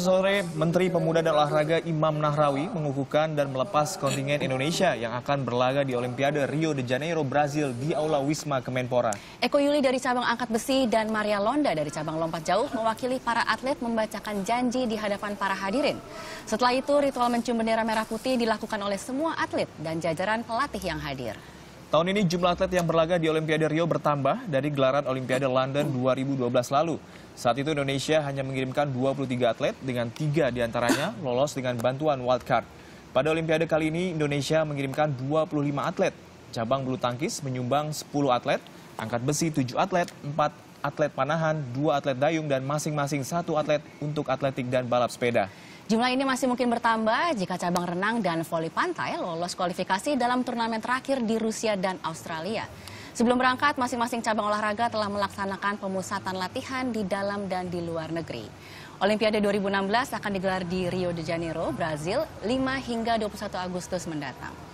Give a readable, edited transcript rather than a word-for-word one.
sore, Menteri Pemuda dan Olahraga Imam Nahrawi mengukuhkan dan melepas kontingen Indonesia yang akan berlaga di Olimpiade Rio de Janeiro, Brazil di Aula Wisma Kemenpora. Eko Yuli dari cabang angkat besi dan Maria Londa dari cabang lompat jauh mewakili para atlet membacakan janji di hadapan para hadirin. Setelah itu, ritual mencium bendera merah putih dilakukan oleh semua atlet dan jajaran pelatih yang hadir. Tahun ini jumlah atlet yang berlaga di Olimpiade Rio bertambah dari gelaran Olimpiade London 2012 lalu. Saat itu Indonesia hanya mengirimkan 23 atlet dengan 3 diantaranya lolos dengan bantuan wildcard. Pada Olimpiade kali ini Indonesia mengirimkan 25 atlet. Cabang bulu tangkis menyumbang 10 atlet, angkat besi 7 atlet, 4 atlet panahan, 2 atlet dayung dan masing-masing 1 atlet untuk atletik dan balap sepeda. Jumlah ini masih mungkin bertambah jika cabang renang dan voli pantai lolos kualifikasi dalam turnamen terakhir di Rusia dan Australia. Sebelum berangkat, masing-masing cabang olahraga telah melaksanakan pemusatan latihan di dalam dan di luar negeri. Olimpiade 2016 akan digelar di Rio de Janeiro, Brazil, 5 hingga 21 Agustus mendatang.